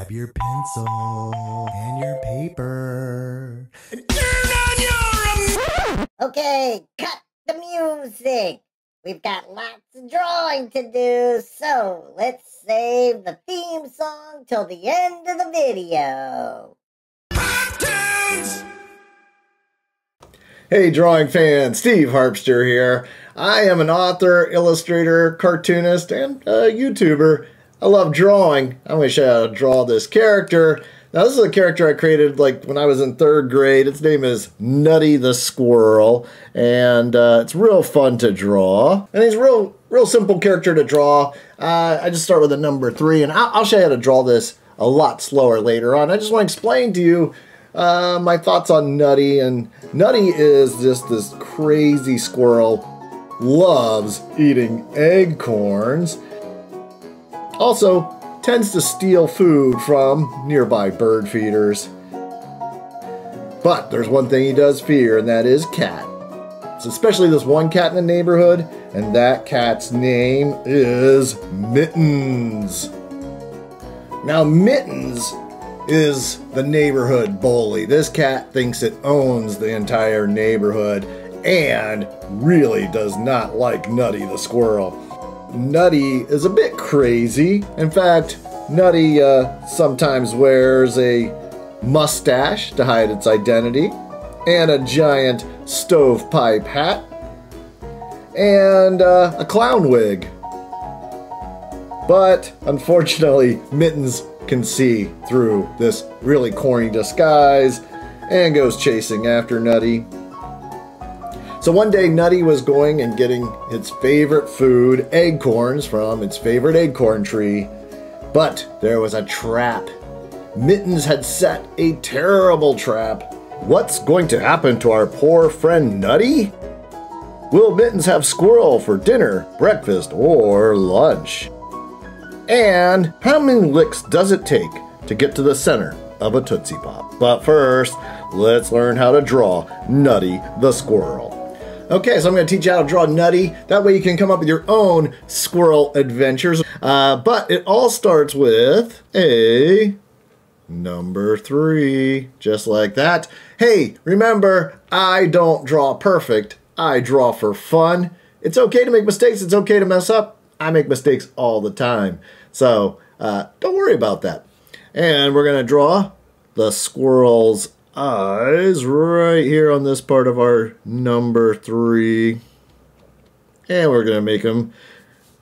Grab your pencil and your paper. And turn on your... Okay, cut the music. We've got lots of drawing to do, so let's save the theme song till the end of the video. Harptoons! Hey drawing fans, Steve Harpster here. I am an author, illustrator, cartoonist, and a YouTuber. I love drawing. I'm going to show you how to draw this character. Now this is a character I created like when I was in 3rd grade. Its name is Nutty the Squirrel, and it's real fun to draw. And he's a real simple character to draw. I just start with a number 3, and I'll show you how to draw this a lot slower later on. I just want to explain to you my thoughts on Nutty. And Nutty is just this crazy squirrel, loves eating acorns. Also, tends to steal food from nearby bird feeders. But there's one thing he does fear, and that is cats. Especially this one cat in the neighborhood, and that cat's name is Mittens. Now, Mittens is the neighborhood bully. This cat thinks it owns the entire neighborhood and really does not like Nutty the Squirrel. Nutty is a bit crazy. In fact, Nutty sometimes wears a mustache to hide its identity, and a giant stovepipe hat, and a clown wig. But unfortunately, Mittens can see through this really corny disguise and goes chasing after Nutty. So one day Nutty was going and getting its favorite food, acorns, from its favorite acorn tree. But there was a trap. Mittens had set a terrible trap. What's going to happen to our poor friend Nutty? Will Mittens have squirrel for dinner, breakfast, or lunch? And how many licks does it take to get to the center of a Tootsie Pop? But first, let's learn how to draw Nutty the Squirrel. Okay, so I'm going to teach you how to draw Nutty. That way you can come up with your own squirrel adventures. But it all starts with a number 3, just like that. Hey, remember, I don't draw perfect. I draw for fun. It's okay to make mistakes. It's okay to mess up. I make mistakes all the time. So don't worry about that. And we're going to draw the squirrel's eyes right here on this part of our number 3, and we're gonna make them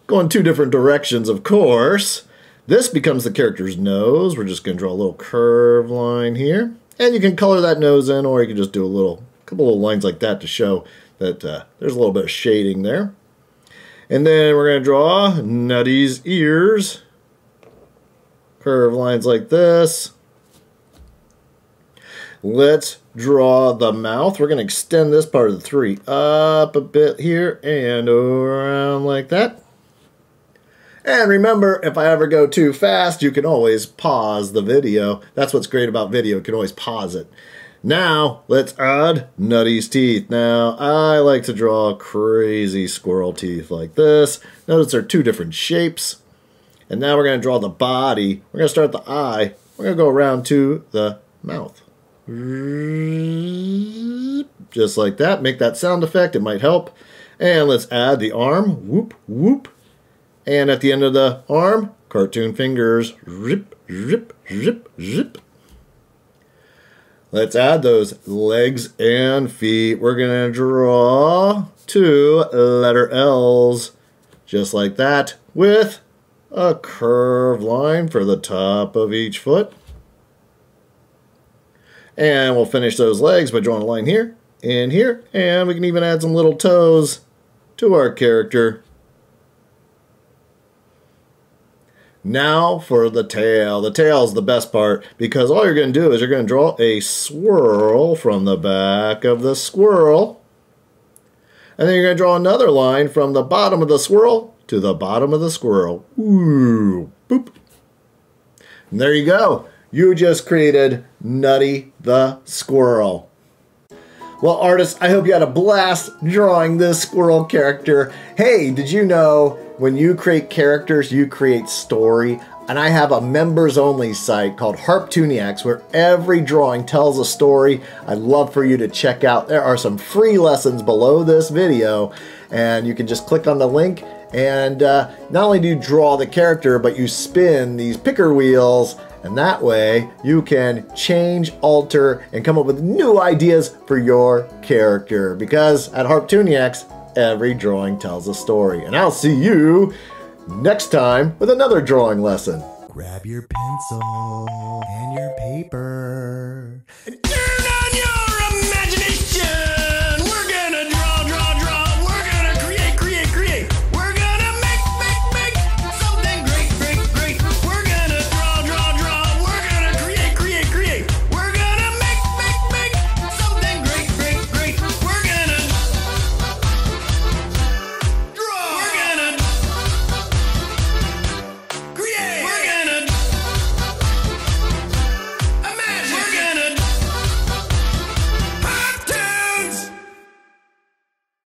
go in 2 different directions. Of course, this becomes the character's nose. We're just gonna draw a little curve line here, and you can color that nose in, or you can just do a couple little lines like that to show that there's a little bit of shading there. And then we're gonna draw Nutty's ears, curve lines like this. Let's draw the mouth. We're going to extend this part of the 3 up a bit here and around like that. And remember, if I ever go too fast, you can always pause the video. That's what's great about video. You can always pause it. Now, let's add Nutty's teeth. Now, I like to draw crazy squirrel teeth like this. Notice they're 2 different shapes. And now we're going to draw the body. We're going to start at the eye. We're going to go around to the mouth. Just like that. Make that sound effect. It might help. And let's add the arm. Whoop, whoop. And at the end of the arm, cartoon fingers. Rip, rip, rip, rip. Let's add those legs and feet. We're going to draw 2 letter L's. Just like that. With a curved line for the top of each foot. And we'll finish those legs by drawing a line here and here. And we can even add some little toes to our character. Now for the tail. The tail's the best part, because all you're going to do is you're going to draw a swirl from the back of the squirrel. And then you're going to draw another line from the bottom of the swirl to the bottom of the squirrel. Ooh, boop. And there you go. You just created Nutty the Squirrel. Well, artists, I hope you had a blast drawing this squirrel character. Hey, did you know when you create characters, you create story? and I have a members-only site called Harptooniacs where every drawing tells a story. I'd love for you to check out. There are some free lessons below this video, and you can just click on the link, and not only do you draw the character, but you spin these picker wheels, and that way you can change, alter, and come up with new ideas for your character, because at Harptooniacs, every drawing tells a story. And I'll see you next time with another drawing lesson. Grab your pencil and your paper and turn on your